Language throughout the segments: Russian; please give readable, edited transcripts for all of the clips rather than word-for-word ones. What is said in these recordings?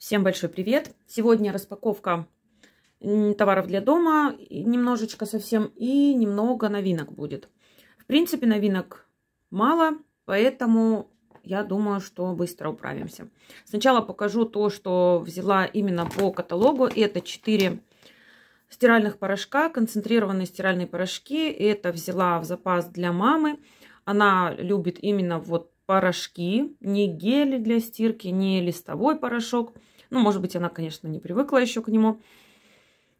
Всем большой привет! Сегодня распаковка товаров для дома, немножечко совсем, и немного новинок будет. В принципе, новинок мало, поэтому я думаю, что быстро управимся. Сначала покажу то, что взяла именно по каталогу. Это 4 стиральных порошка, концентрированные стиральные порошки. Это взяла в запас для мамы. Она любит именно вот порошки, не гели для стирки, не листовой порошок. Ну, может быть, она, конечно, не привыкла еще к нему.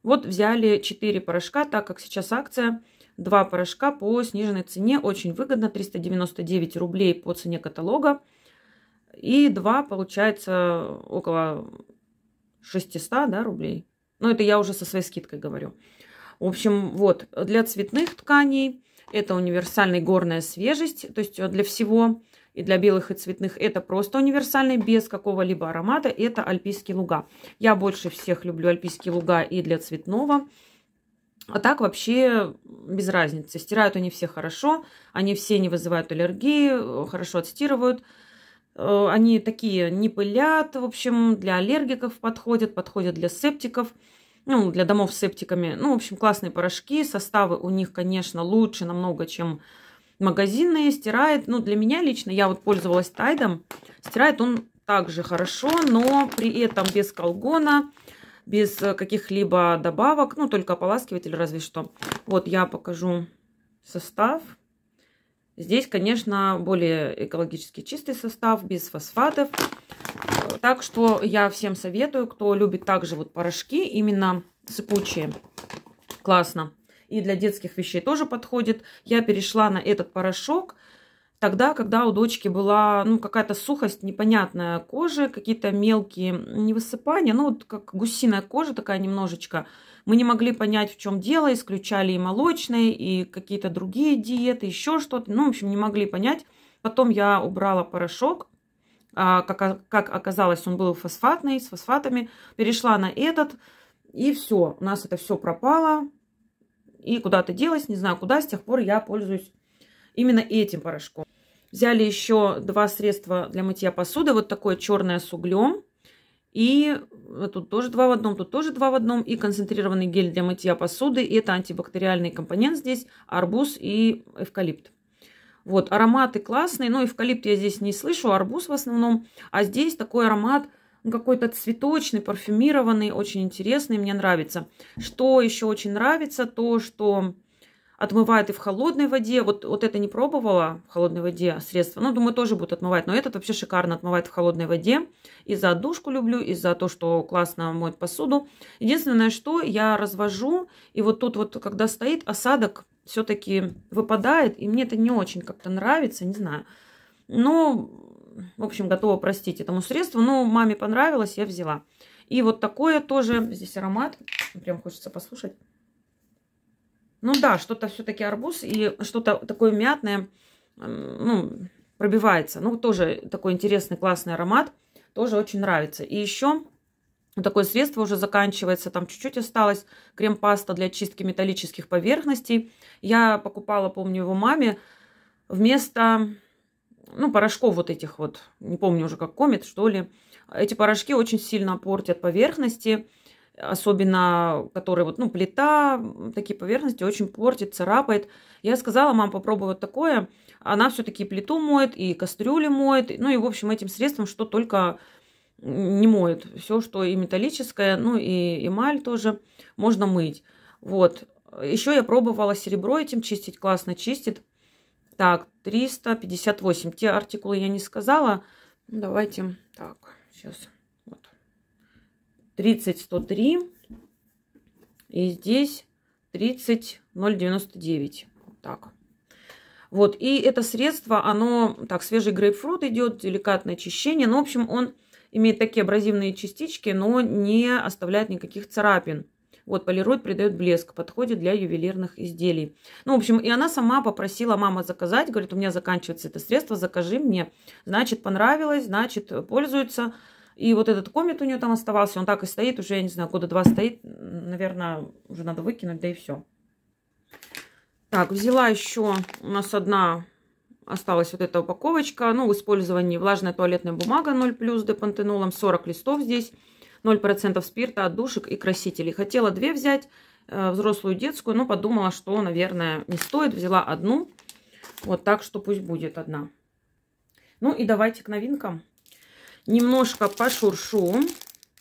Вот взяли 4 порошка, так как сейчас акция. 2 порошка по сниженной цене. Очень выгодно, 399 рублей по цене каталога. И 2, получается, около 600, да, рублей. Но это я уже со своей скидкой говорю. В общем, вот, для цветных тканей это универсальная горная свежесть. То есть для всего... И для белых и цветных это просто универсальный, без какого-либо аромата. Это альпийские луга. Я больше всех люблю альпийские луга и для цветного. А так вообще без разницы. Стирают они все хорошо. Они все не вызывают аллергии. Хорошо отстирывают. Они такие не пылят. В общем, для аллергиков подходят. Подходят для септиков. Ну, для домов с септиками. Ну, в общем, классные порошки. Составы у них, конечно, лучше намного, чем... магазинные, стирает. Ну, для меня лично, я вот пользовалась Тайдом. Стирает он также хорошо, но при этом без колгона, без каких-либо добавок. Ну, только ополаскиватель разве что. Вот я покажу состав. Здесь, конечно, более экологически чистый состав, без фосфатов. Так что я всем советую, кто любит также вот порошки, именно сыпучие. Классно. И для детских вещей тоже подходит. Я перешла на этот порошок тогда, когда у дочки была, ну, какая-то сухость, непонятная кожа, какие-то мелкие невысыпания, ну, вот как гусиная кожа такая немножечко. Мы не могли понять, в чем дело, исключали и молочные, и какие-то другие диеты, еще что-то. Ну, в общем, не могли понять. Потом я убрала порошок. Как оказалось, он был фосфатный, с фосфатами. Перешла на этот, и все. У нас это все пропало. И куда-то делась, не знаю куда, с тех пор я пользуюсь именно этим порошком. Взяли еще 2 средства для мытья посуды. Вот такое черное с углем. И тут тоже 2 в одном, тут тоже 2 в одном. И концентрированный гель для мытья посуды. И это антибактериальный компонент здесь, арбуз и эвкалипт. Вот, ароматы классные. Но эвкалипт я здесь не слышу, арбуз в основном. А здесь такой аромат... какой-то цветочный, парфюмированный, очень интересный, мне нравится. Что еще очень нравится, то, что отмывает и в холодной воде. Вот это не пробовала в холодной воде средство. Ну, думаю, тоже будут отмывать, но этот вообще шикарно отмывает в холодной воде. И за отдушку люблю, и за то, что классно моет посуду. Единственное, что я развожу, и вот тут вот, когда стоит, осадок все-таки выпадает, и мне это не очень как-то нравится, не знаю. Но... в общем, готова простить этому средству. Но маме понравилось, я взяла. И вот такое тоже. Здесь аромат. Прям хочется послушать. Ну да, что-то все-таки арбуз. И что-то такое мятное. Ну, пробивается. Ну, тоже такой интересный, классный аромат. Тоже очень нравится. И еще вот такое средство уже заканчивается. Там чуть-чуть осталось. Крем-паста для чистки металлических поверхностей. Я покупала, помню, его маме. Вместо... ну, порошков вот этих вот, не помню уже, как комет, что ли. Эти порошки очень сильно портят поверхности, особенно, которые вот, ну, плита, такие поверхности очень портит, царапает. Я сказала, мам, попробуй вот такое. Она все-таки плиту моет, и кастрюли моет, ну, и, в общем, этим средством что только не моет. Все, что и металлическое, ну, и эмаль тоже можно мыть. Вот. Еще я пробовала серебро этим чистить, классно чистит. Так, 358. Те артикулы я не сказала. Давайте, так, сейчас. Вот. 30-103. И здесь 30-099. Так. Вот, и это средство, оно, так, свежий грейпфрут идет, деликатное очищение. Ну, в общем, он имеет такие абразивные частички, но не оставляет никаких царапин. Вот, полирует, придает блеск, подходит для ювелирных изделий. Ну, в общем, и она сама попросила, мама, заказать. Говорит, у меня заканчивается это средство, закажи мне. Значит, понравилось, значит, пользуется. И вот этот комет у нее там оставался, он так и стоит, уже, я не знаю, года 2 стоит. Наверное, уже надо выкинуть, да и все. Так, взяла еще, у нас одна осталась вот эта упаковочка. Ну, в использовании влажная туалетная бумага 0+, депантенолом, 40 листов здесь. 0% спирта, отдушек и красителей. Хотела 2 взять, взрослую, детскую, но подумала, что, наверное, не стоит. Взяла одну. Вот так, что пусть будет одна. Ну и давайте к новинкам. Немножко пошуршу.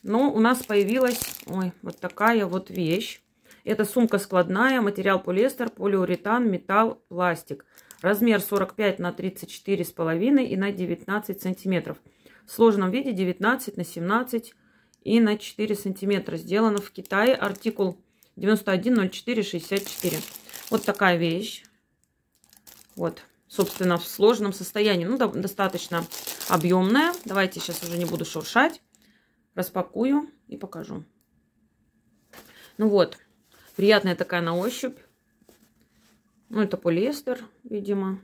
Но у нас появилась вот такая вот вещь. Это сумка складная, материал полиэстер, полиуретан, металл, пластик. Размер 45 на 34,5 и на 19 сантиметров. В сложном виде 19 на 17 и на 4 сантиметра. Сделано в Китае. Артикул 910464. Вот такая вещь. Вот, собственно, в сложном состоянии. Ну, достаточно объемная. Давайте сейчас уже не буду шуршать. Распакую и покажу. Ну вот, приятная такая на ощупь. Ну, это полиэстер, видимо.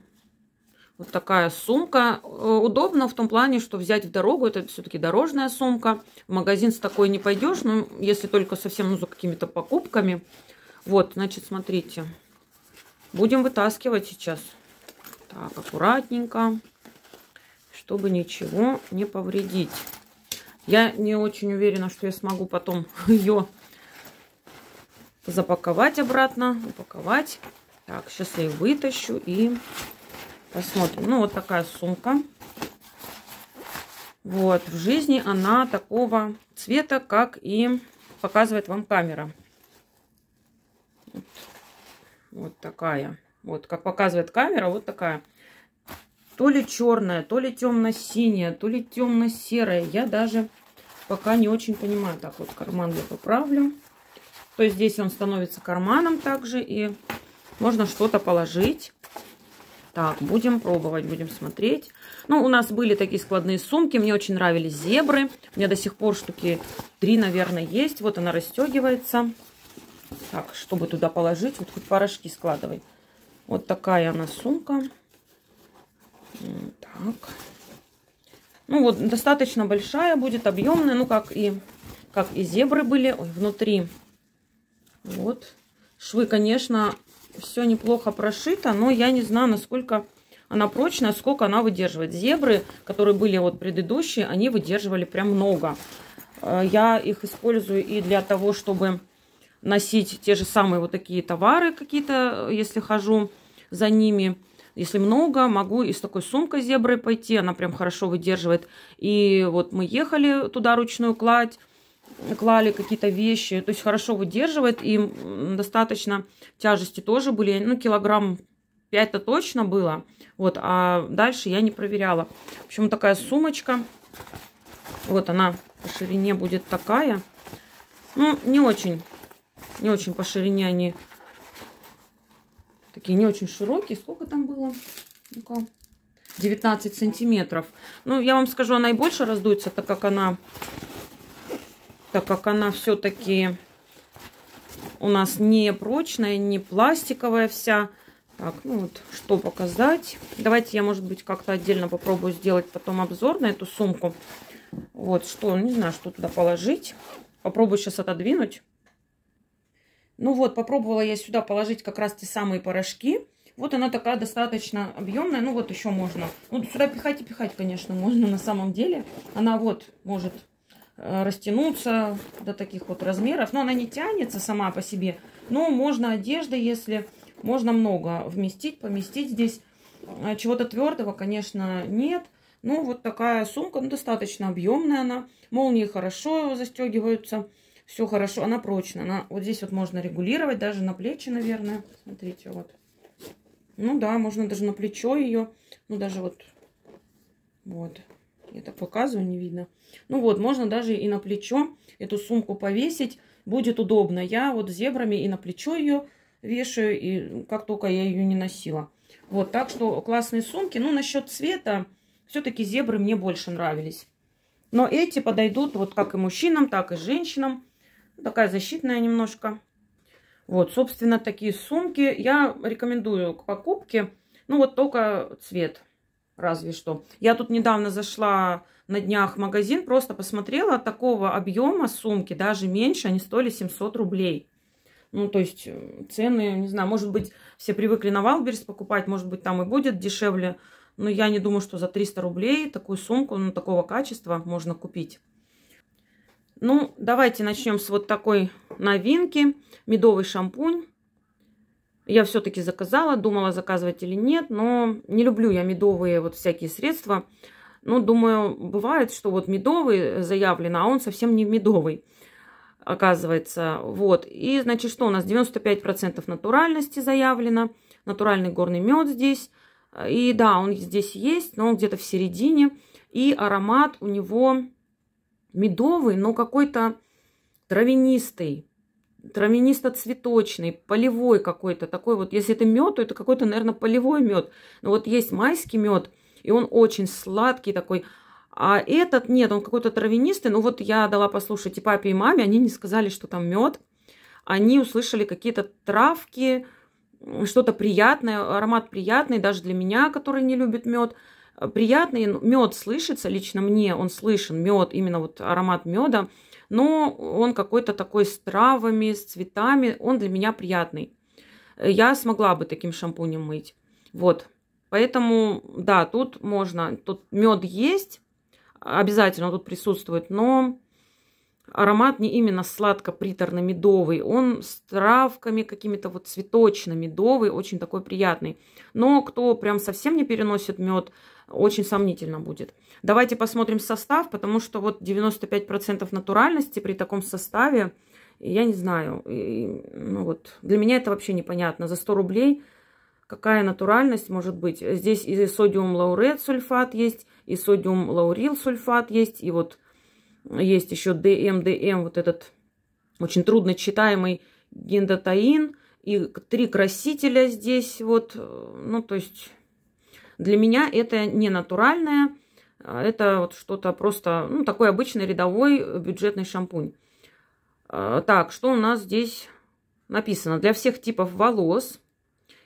Вот такая сумка. Удобно в том плане, что взять в дорогу. Это все-таки дорожная сумка. В магазин с такой не пойдешь. Ну, если только совсем, ну, за какими-то покупками. Вот, значит, смотрите. Будем вытаскивать сейчас. Так, аккуратненько. Чтобы ничего не повредить. Я не очень уверена, что я смогу потом ее запаковать обратно. Упаковать. Так, сейчас я ее вытащу и посмотрим. Ну, вот такая сумка. Вот, в жизни она такого цвета, как и показывает вам камера. Вот такая. Вот, как показывает камера, вот такая. То ли черная, то ли темно-синяя, то ли темно-серая. Я даже пока не очень понимаю. Так, вот карман я поправлю. То есть здесь он становится карманом также, и можно что-то положить. Так, будем пробовать, будем смотреть. Ну, у нас были такие складные сумки. Мне очень нравились зебры. У меня до сих пор штуки 3, наверное, есть. Вот она расстегивается. Так, чтобы туда положить, вот хоть порошки складывай. Вот такая она сумка. Так. Ну, вот достаточно большая будет, объемная. Ну, как и зебры были. Ой, внутри. Вот. Швы, конечно... Все неплохо прошито, но я не знаю, насколько она прочная, сколько она выдерживает. Зебры, которые были вот предыдущие, они выдерживали прям много. Я их использую и для того, чтобы носить те же самые вот такие товары какие-то, если хожу за ними. Если много, могу и с такой сумкой зебры пойти, она прям хорошо выдерживает. И вот мы ехали туда ручную кладь. Клали какие-то вещи, то есть хорошо выдерживает, и достаточно тяжести тоже были, ну, килограмм 5-то точно было, вот, а дальше я не проверяла. В общем, такая сумочка, вот она по ширине будет такая, ну, не очень по ширине они такие, не очень широкие, сколько там было, ну-ка, 19 сантиметров, ну, я вам скажу, она и больше раздуется, так как она все-таки у нас не прочная, не пластиковая вся. Так, ну вот, что показать. Давайте я, может быть, как-то отдельно попробую сделать потом обзор на эту сумку. Вот, что, не знаю, что туда положить. Попробую сейчас отодвинуть. Ну вот, попробовала я сюда положить как раз те самые порошки. Вот она такая достаточно объемная. Ну вот еще можно. Ну, сюда пихать и пихать, конечно, можно на самом деле. Она вот может... растянуться до таких вот размеров. Но она не тянется сама по себе. Но можно одежды, если можно много вместить, поместить здесь. Чего-то твердого, конечно, нет. Но вот такая сумка, ну, достаточно объемная она. Молнии хорошо застегиваются. Все хорошо. Она прочная. Она, вот здесь вот можно регулировать, даже на плечи, наверное. Смотрите, вот. Ну да, можно даже на плечо ее. Ну даже вот. Вот. Я так показываю, не видно. Ну вот, можно даже и на плечо эту сумку повесить. Будет удобно. Я вот зебрами и на плечо ее вешаю, и как только я ее не носила. Вот, так что классные сумки. Ну, насчет цвета, все-таки зебры мне больше нравились. Но эти подойдут вот как и мужчинам, так и женщинам. Такая защитная немножко. Вот, собственно, такие сумки я рекомендую к покупке. Ну, вот только цвет. Разве что. Я тут недавно зашла на днях в магазин, просто посмотрела, такого объема сумки, даже меньше, они стоили 700 рублей. Ну, то есть цены, не знаю, может быть, все привыкли на Валберес покупать, может быть, там и будет дешевле. Но я не думаю, что за 300 рублей такую сумку, ну, такого качества можно купить. Ну, давайте начнем с вот такой новинки. Медовый шампунь. Я все-таки заказала, думала заказывать или нет, но не люблю я медовые вот всякие средства. Но думаю, бывает, что вот медовый заявлено, а он совсем не медовый, оказывается. Вот. И, значит, что у нас? 95% натуральности заявлено. Натуральный горный мед здесь. И да, он здесь есть, но он где-то в середине. И аромат у него медовый, но какой-то травянистый. Травянисто-цветочный, полевой какой-то такой вот. Если это мед, то это какой-то, наверное, полевой мед. Но вот есть майский мед, и он очень сладкий такой. А этот нет, он какой-то травянистый. Ну вот я дала послушать и папе, и маме, они не сказали, что там мед. Они услышали какие-то травки, что-то приятное, аромат приятный даже для меня, который не любит мед. Приятный мед слышится, лично мне он слышен, мед, именно вот аромат меда. Но он какой-то такой с травами, с цветами. Он для меня приятный. Я смогла бы таким шампунем мыть. Вот. Поэтому, да, тут можно. Тут мед есть. Обязательно тут присутствует. Но аромат не именно сладко-приторно-медовый. Он с травками какими-то вот цветочно-медовый. Очень такой приятный. Но кто прям совсем не переносит мед, очень сомнительно будет. Давайте посмотрим состав, потому что вот 95% натуральности при таком составе, я не знаю. Ну вот, для меня это вообще непонятно. За 100 рублей какая натуральность может быть? Здесь и содиум лаурет сульфат есть, и содиум лаурил сульфат есть, и вот есть еще ДМ, вот этот очень трудно читаемый гендотаин, и 3 красителя здесь вот, ну то есть... Для меня это не натуральное, это вот что-то просто, ну, такой обычный рядовой бюджетный шампунь. Так, что у нас здесь написано? Для всех типов волос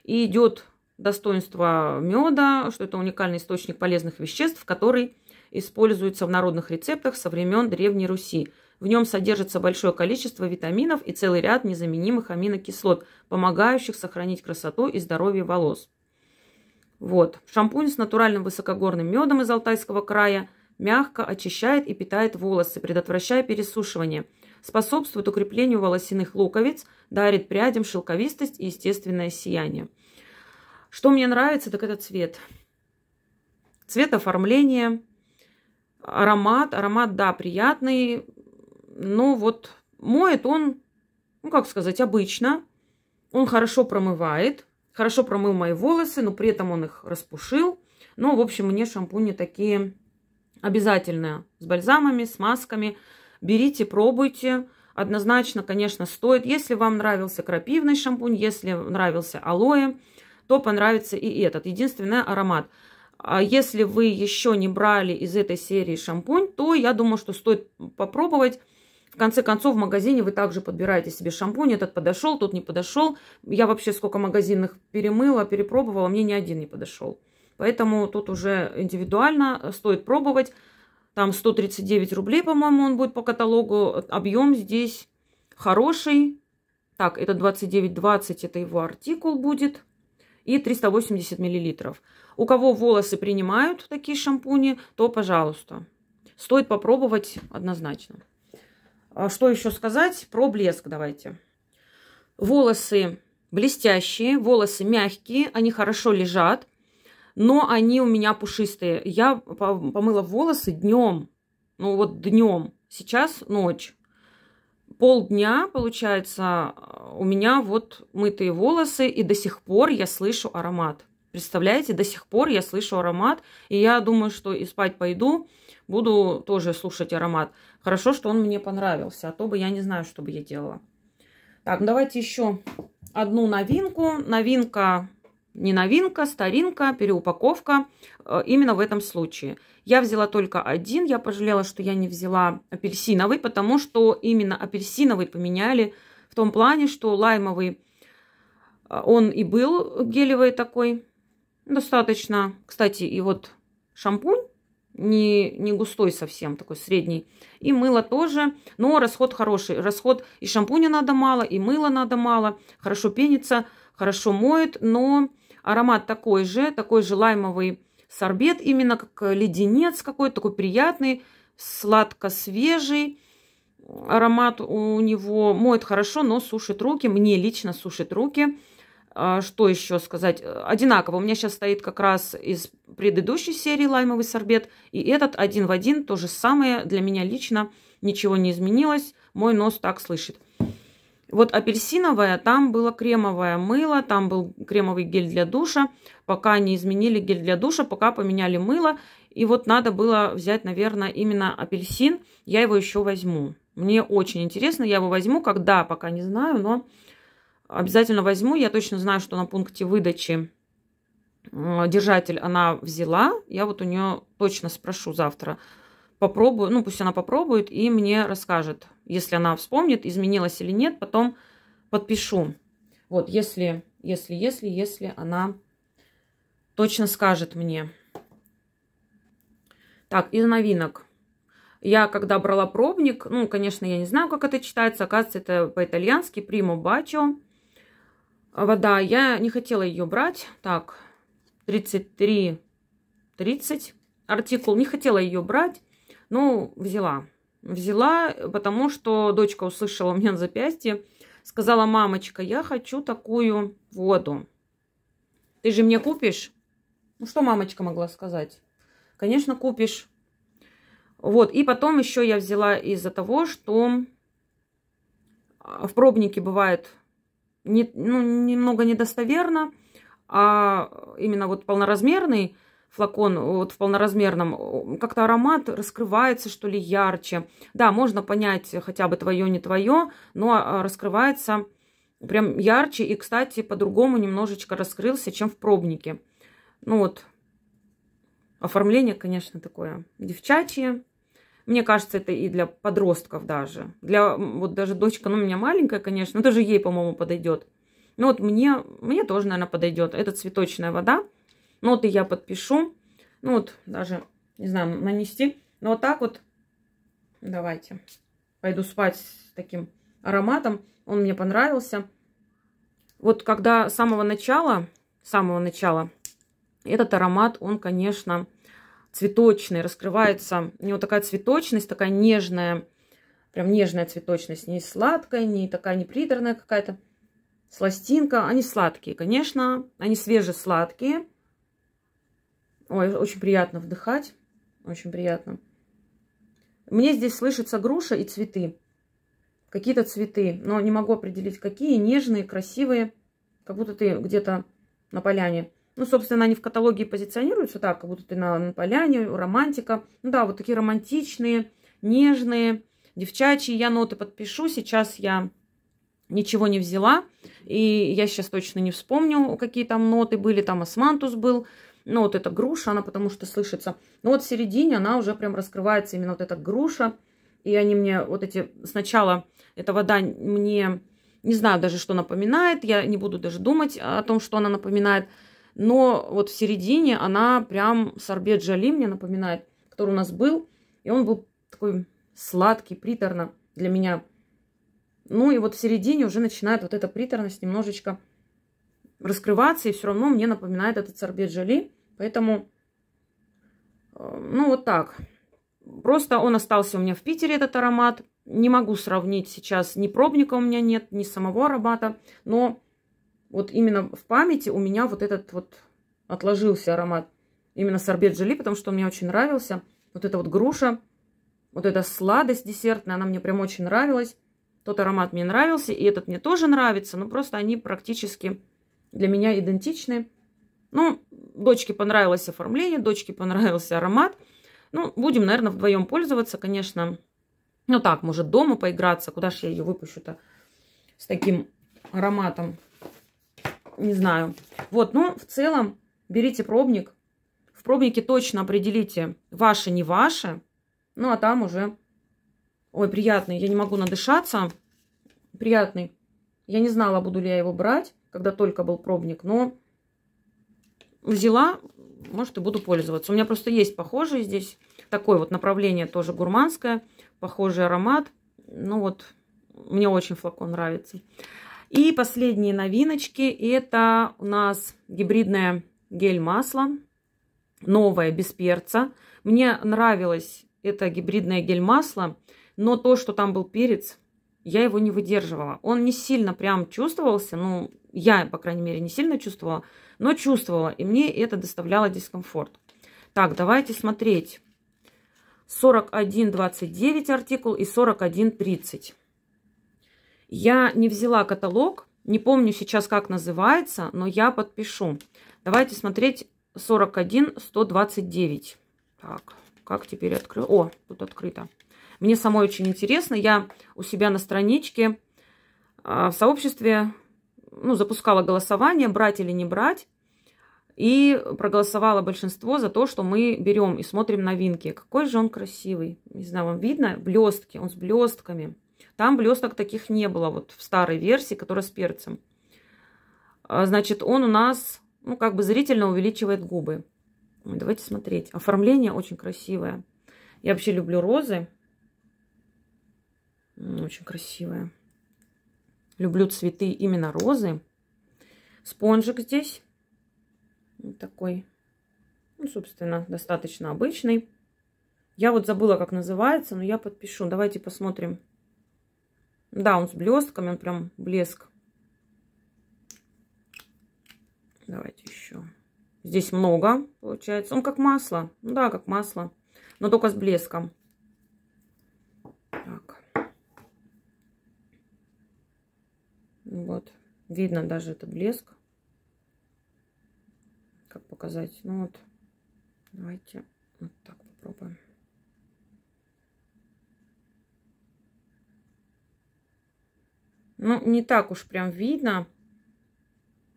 и идет достоинство меда, что это уникальный источник полезных веществ, который используется в народных рецептах со времен Древней Руси. В нем содержится большое количество витаминов и целый ряд незаменимых аминокислот, помогающих сохранить красоту и здоровье волос. Вот. Шампунь с натуральным высокогорным медом из Алтайского края мягко очищает и питает волосы, предотвращая пересушивание. Способствует укреплению волосяных луковиц, дарит прядям шелковистость и естественное сияние. Что мне нравится, так это цвет. Цвет оформления, аромат. Аромат, да, приятный, но вот моет он, ну как сказать, обычно. Он хорошо промывает. Хорошо промыл мои волосы, но при этом он их распушил. Ну, в общем, мне шампуни такие обязательные. С бальзамами, с масками. Берите, пробуйте. Однозначно, конечно, стоит. Если вам нравился крапивный шампунь, если нравился алоэ, то понравится и этот. Единственный аромат. А если вы еще не брали из этой серии шампунь, то я думаю, что стоит попробовать. В конце концов, в магазине вы также подбираете себе шампунь. Этот подошел, тот не подошел. Я вообще сколько магазинных перемыла, перепробовала, мне ни один не подошел. Поэтому тут уже индивидуально стоит пробовать. Там 139 рублей, по-моему, он будет по каталогу. Объем здесь хороший. Так, это 29,20, это его артикул будет. И 380 миллилитров. У кого волосы принимают такие шампуни, то, пожалуйста, стоит попробовать однозначно. Что еще сказать про блеск? Давайте. Волосы блестящие, волосы мягкие, они хорошо лежат, но они у меня пушистые. Я помыла волосы днем, ну вот днем, сейчас ночь. Полдня, получается, у меня вот мытые волосы, и до сих пор я слышу аромат. Представляете, до сих пор я слышу аромат, и я думаю, что и спать пойду, буду тоже слушать аромат. Хорошо, что он мне понравился, а то бы я не знаю, что бы я делала. Так, давайте еще одну новинку. Новинка, не новинка, старинка, переупаковка именно в этом случае. Я взяла только один, я пожалела, что я не взяла апельсиновый, потому что именно апельсиновый поменяли в том плане, что лаймовый, он и был гелевый такой. Достаточно, кстати, и вот шампунь не густой совсем, такой средний. И мыло тоже, но расход хороший. Расход и шампуня надо мало, и мыла надо мало. Хорошо пенится, хорошо моет, но аромат такой же лаймовый сорбет, именно как леденец какой-то, такой приятный, сладко-свежий. Аромат у него моет хорошо, но сушит руки. Мне лично сушит руки. Что еще сказать? Одинаково. У меня сейчас стоит как раз из предыдущей серии лаймовый сорбет. И этот один в один. То же самое. Для меня лично ничего не изменилось. Мой нос так слышит. Вот апельсиновое, там было кремовое мыло, там был кремовый гель для душа. Пока не изменили гель для душа, пока поменяли мыло. И вот надо было взять, наверное, именно апельсин. Я его еще возьму. Мне очень интересно, я его возьму. Когда, пока не знаю, но обязательно возьму. Я точно знаю, что на пункте выдачи держатель она взяла. Я вот у нее точно спрошу завтра. Попробую, ну пусть она попробует и мне расскажет, если она вспомнит, изменилась или нет, потом подпишу. Вот, если она точно скажет мне. Так, из новинок. Я когда брала пробник, ну, конечно, я не знаю, как это читается, оказывается, это по-итальянски, Primo Bacio. Вода, я не хотела ее брать. Так, 33,30 артикул, не хотела ее брать. Ну, взяла. Взяла, потому что дочка услышала у меня на запястье. Сказала: мамочка, я хочу такую воду. Ты же мне купишь? Ну, что мамочка могла сказать? Конечно, купишь. Вот, и потом еще я взяла из-за того, что в пробнике бывает немного недостоверно, а именно вот полноразмерный флакон, вот в полноразмерном, как-то аромат раскрывается, что ли, ярче. Да, можно понять хотя бы твое, не твое, но раскрывается прям ярче. И, кстати, по-другому немножечко раскрылся, чем в пробнике. Ну вот, оформление, конечно, такое девчачье. Мне кажется, это и для подростков даже. Для, вот даже дочка, ну, у меня маленькая, конечно, но даже ей, по-моему, подойдет. Ну вот мне тоже, наверное, подойдет. Это цветочная вода. Ноты я подпишу. Ну вот, даже, не знаю, нанести. Но вот так вот, давайте. Пойду спать с таким ароматом. Он мне понравился. Вот когда с самого начала, этот аромат, он, конечно, цветочный. Раскрывается, у него такая цветочность, такая нежная. Прям нежная цветочность. Не сладкая, не такая неприторная какая-то. Сластинка. Они сладкие, конечно. Они свежесладкие. Ой, очень приятно вдыхать. Очень приятно. Мне здесь слышится груша и цветы. Какие-то цветы. Но не могу определить, какие. Нежные, красивые. Как будто ты где-то на поляне. Ну, собственно, они в каталоге позиционируются так. Как будто ты на поляне, романтика. Ну да, вот такие романтичные, нежные, девчачьи. Я ноты подпишу. Сейчас я ничего не взяла. И я сейчас точно не вспомню, какие там ноты были. Там османтус был. Ну, вот эта груша, она потому что слышится. Но вот в середине она уже прям раскрывается, именно вот эта груша. И они мне вот эти... Сначала эта вода мне... Не знаю даже, что напоминает. Я не буду даже думать о том, что она напоминает. Но вот в середине она прям сорбет Жали мне напоминает, который у нас был. И он был такой сладкий, приторно для меня. Ну, и вот в середине уже начинает вот эта приторность немножечко... раскрываться, и все равно мне напоминает этот сорбет Жали. Поэтому, ну, вот так. Просто он остался у меня в Питере, этот аромат. Не могу сравнить сейчас, ни пробника у меня нет, ни самого аромата. Но вот именно в памяти у меня вот этот вот отложился аромат. Именно сорбет Жали, потому что он мне очень нравился. Вот эта вот груша, вот эта сладость десертная, она мне прям очень нравилась. Тот аромат мне нравился, и этот мне тоже нравится. Но просто они практически... для меня идентичны. Ну, дочке понравилось оформление, дочке понравился аромат. Ну, будем, наверное, вдвоем пользоваться, конечно. Ну, так, может, дома поиграться. Куда же я ее выпущу-то с таким ароматом? Не знаю. Вот, ну, в целом, берите пробник. В пробнике точно определите, ваше, не ваше. Ну, а там уже... Ой, приятный, я не могу надышаться. Приятный. Я не знала, буду ли я его брать, когда только был пробник, но взяла, может, и буду пользоваться. У меня просто есть похожие здесь, такое вот направление тоже гурманское, похожий аромат. Ну вот, мне очень флакон нравится. И последние новиночки, это у нас гибридное гель-масло, новое, без перца. Мне нравилось это гибридное гель-масло, Но то, что там был перец, я его не выдерживала. Он не сильно прям чувствовался, ну, я, по крайней мере, не сильно чувствовала, но чувствовала, и мне это доставляло дискомфорт. Так, давайте смотреть. 41.29 артикул и 41.30. Я не взяла каталог, не помню сейчас, как называется, но я подпишу. Давайте смотреть 41.129. Так, как теперь открою? О, тут открыто. Мне самой очень интересно. Я у себя на страничке в сообществе, ну, запускала голосование, брать или не брать. И проголосовало большинство за то, что мы берем и смотрим новинки. Какой же он красивый. Не знаю, вам видно? Блестки. Он с блестками. Там блесток таких не было. Вот в старой версии, которая с перцем. Значит, он у нас, ну, как бы зрительно увеличивает губы. Давайте смотреть. Оформление очень красивое. Я вообще люблю розы. Очень красивая. Люблю цветы, именно розы. Спонжик здесь. Вот такой. Ну, собственно, достаточно обычный. Я вот забыла, как называется, но я подпишу. Давайте посмотрим. Да, он с блестками, он прям блеск. Давайте еще. Здесь много, получается. Он как масло. Ну да, как масло. Но только с блеском. Так. Вот, видно даже этот блеск. Как показать? Ну вот, давайте вот так попробуем. Ну, не так уж прям видно,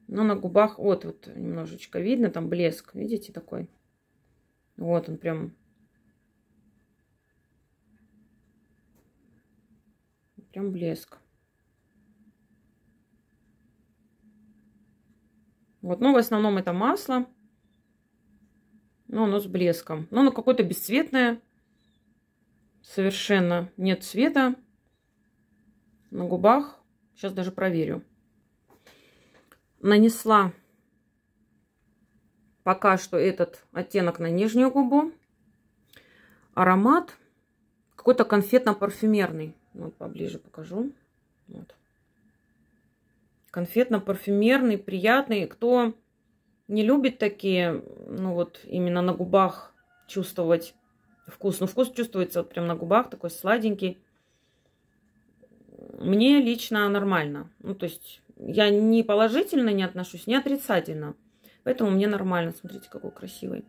но на губах вот, вот немножечко видно, там блеск, видите, такой? Вот он прям. Прям блеск. Вот, но в основном это масло, но оно с блеском. Но оно какое-то бесцветное, совершенно нет цвета на губах. Сейчас даже проверю. Нанесла пока что этот оттенок на нижнюю губу. Аромат какой-то конфетно-парфюмерный. Вот поближе покажу. Вот. Конфетно-парфюмерный, приятный. Кто не любит такие, ну вот именно на губах чувствовать вкус. Ну, вкус чувствуется вот прям на губах, такой сладенький. Мне лично нормально. Ну, то есть я не положительно не отношусь, не отрицательно. Поэтому мне нормально. Смотрите, какой красивый.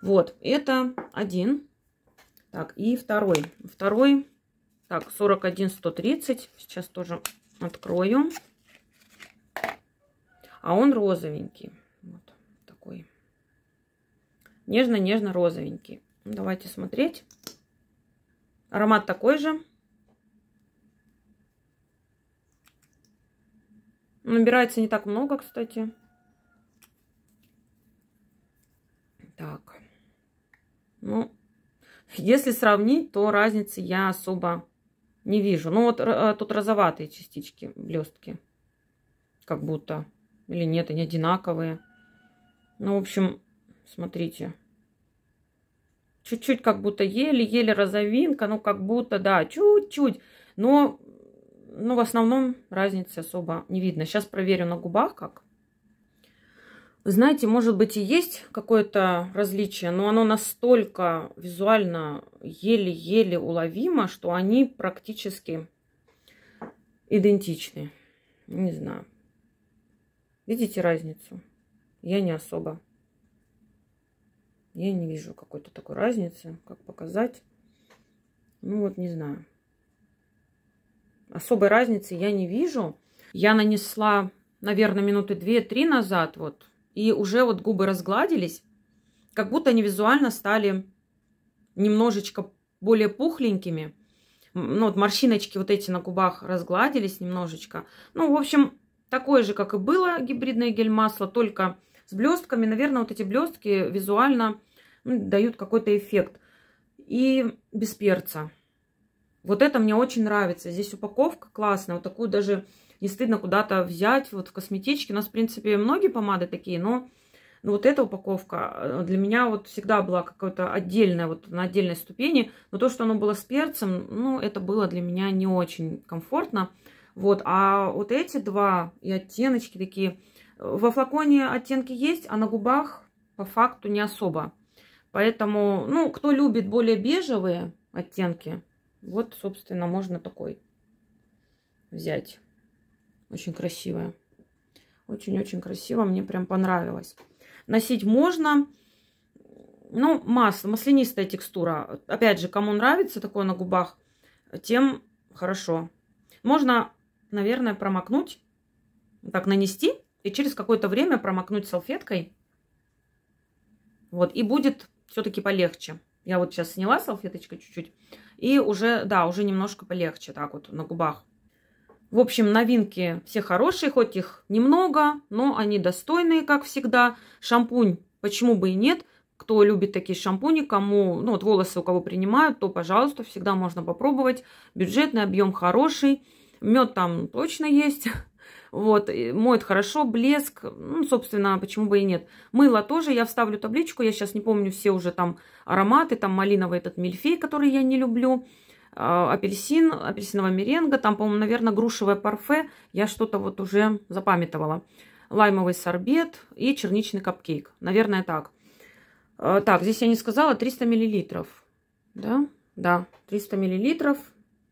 Вот, это один. Так, и второй. Второй, так, 41.130. Сейчас тоже открою. А он розовенький. Вот такой. Нежно-нежно розовенький. Давайте смотреть. Аромат такой же. Набирается не так много, кстати. Так. Ну, если сравнить, то разницы я особо не вижу. Ну, вот тут розоватые частички, блестки. Как будто... Или нет, они одинаковые. Ну, в общем, смотрите. Чуть-чуть как будто еле-еле розовинка. Ну, как будто, да, чуть-чуть. Но в основном разницы особо не видно. Сейчас проверю на губах как. Вы знаете, может быть и есть какое-то различие, но оно настолько визуально еле-еле уловимо, что они практически идентичны. Не знаю. Видите разницу? Я не особо. Я не вижу какой-то такой разницы. Как показать? Ну вот, не знаю. Особой разницы я не вижу. Я нанесла, наверное, минуты 2-3 назад. Вот. И уже вот губы разгладились. Как будто они визуально стали немножечко более пухленькими. Ну вот морщиночки вот эти на губах разгладились немножечко. Ну, в общем... Такое же, как и было гибридное гель-масло, только с блестками. Наверное, вот эти блестки визуально, ну, дают какой-то эффект. И без перца. Вот это мне очень нравится. Здесь упаковка классная. Вот такую даже не стыдно куда-то взять. Вот в косметичке. У нас, в принципе, многие помады такие, но Но вот эта упаковка для меня вот всегда была какой-то отдельная, вот на отдельной ступени. Но то, что оно было с перцем, ну, это было для меня не очень комфортно. Вот, а вот эти два и оттеночки такие. Во флаконе оттенки есть, а на губах по факту не особо. Поэтому, ну, кто любит более бежевые оттенки, вот, собственно, можно такой взять. Очень красивая. Очень-очень красиво. Мне прям понравилось. Носить можно. Ну, масло, маслянистая текстура. Опять же, кому нравится такое на губах, тем хорошо. Можно, наверное, промокнуть. Так, нанести. И через какое-то время промокнуть салфеткой. Вот. И будет все-таки полегче. Я вот сейчас сняла салфеточкой чуть-чуть. И уже, да, уже немножко полегче. Так вот на губах. В общем, новинки все хорошие, хоть их немного, но они достойные, как всегда. Шампунь, почему бы и нет. Кто любит такие шампуни, кому, ну вот волосы у кого принимают, то, пожалуйста, всегда можно попробовать. Бюджетный, объем хороший. Мед там точно есть. Вот, моет хорошо, блеск. Ну, собственно, почему бы и нет. Мыло тоже, я вставлю табличку. Я сейчас не помню все уже там ароматы. Там малиновый этот мильфей, который я не люблю. Апельсин, апельсиновая меренга, там, по-моему, наверное, грушевое парфе, я что-то вот уже запамятовала. Лаймовый сорбет и черничный капкейк, наверное, так. Так, здесь я не сказала, 300 мл, да? Да, 300 мл.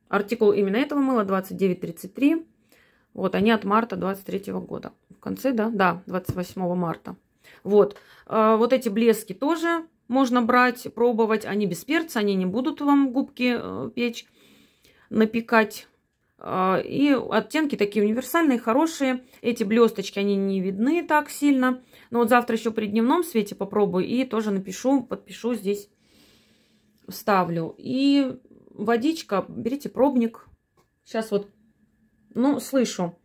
Артикул именно этого мыла 29,33. Вот, они от марта 23 года. В конце, да? Да, 28 марта. Вот, вот эти блески тоже можно брать, пробовать. Они без перца, они не будут вам губки печь, напекать. И оттенки такие универсальные, хорошие. Эти блесточки, они не видны так сильно. Но вот завтра еще при дневном свете попробую и тоже напишу, подпишу здесь, вставлю. И водичка, берите пробник. Сейчас вот, ну, слышу,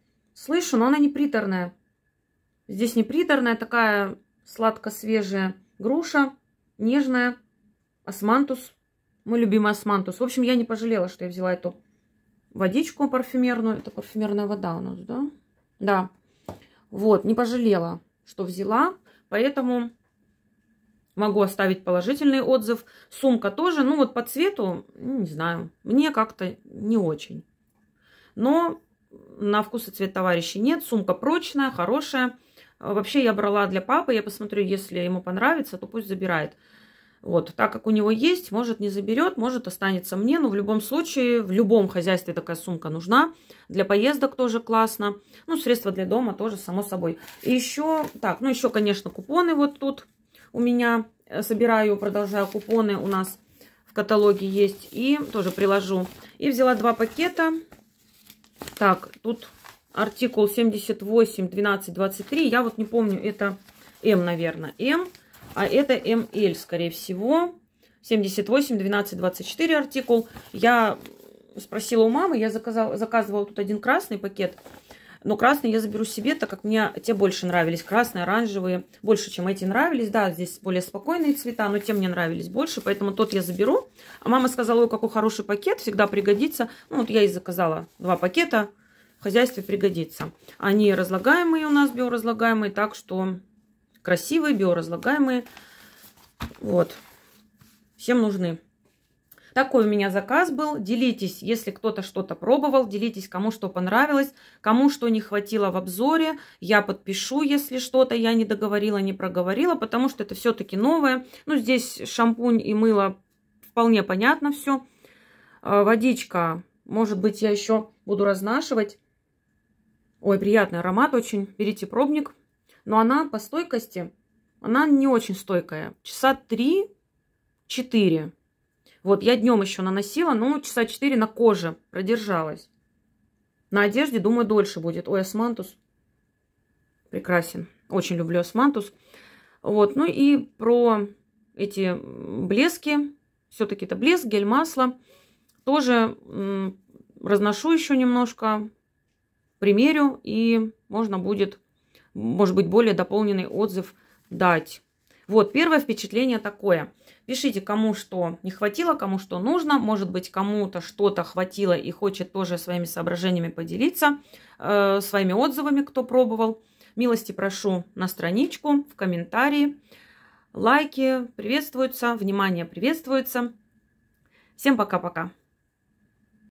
но она не приторная. Здесь не приторная, такая сладко-свежая груша. Нежная, османтус, мой любимый османтус. В общем, я не пожалела, что я взяла эту водичку парфюмерную. Это парфюмерная вода у нас, да? Да. Вот, не пожалела, что взяла. Поэтому могу оставить положительный отзыв. Сумка тоже, ну вот по цвету, не знаю, мне как-то не очень. Но на вкус и цвет товарищей нет. Сумка прочная, хорошая. Вообще я брала для папы, я посмотрю, если ему понравится, то пусть забирает. Вот, так как у него есть, может не заберет, может останется мне, но в любом случае, в любом хозяйстве такая сумка нужна. Для поездок тоже классно, ну, средства для дома тоже, само собой. И еще, так, ну, еще, конечно, купоны вот тут у меня, собираю, продолжаю купоны у нас в каталоге есть, и тоже приложу. И взяла два пакета, так, тут... Артикул 78, 12, 23. Я вот не помню, это М, наверное, М. А это МЛ, скорее всего. 78, 12, 24 артикул. Я спросила у мамы, я заказывала тут один красный пакет. Но красный я заберу себе, так как мне те больше нравились. Красные, оранжевые. Больше, чем эти нравились. Да, здесь более спокойные цвета, но те мне нравились больше. Поэтому тот я заберу. А мама сказала, ой, какой хороший пакет, всегда пригодится. Ну, вот я и заказала два пакета. В хозяйстве пригодится. Они разлагаемые у нас, биоразлагаемые, так что красивые, биоразлагаемые. Вот. Всем нужны. Такой у меня заказ был. Делитесь, если кто-то что-то пробовал, делитесь, кому что понравилось, кому что не хватило в обзоре. Я подпишу, если что-то я не договорила, не проговорила, потому что это все-таки новое. Ну, здесь шампунь и мыло вполне понятно все. Водичка, может быть, я еще буду разнашивать. Ой, приятный аромат очень. Берите пробник. Но она по стойкости, она не очень стойкая. Часа 3-4. Вот, я днем еще наносила, но часа 4 на коже продержалась. На одежде, думаю, дольше будет. Ой, османтус. Прекрасен. Очень люблю османтус. Вот, ну и про эти блески. Все-таки это блеск, гель, масло. Тоже... разношу еще немножко, примерю, и можно будет, может быть, более дополненный отзыв дать. Вот, первое впечатление такое. Пишите, кому что не хватило, кому что нужно. Может быть, кому-то что-то хватило и хочет тоже своими соображениями поделиться, своими отзывами, кто пробовал. Милости прошу на страничку, в комментарии. Лайки приветствуются, внимание приветствуется. Всем пока-пока.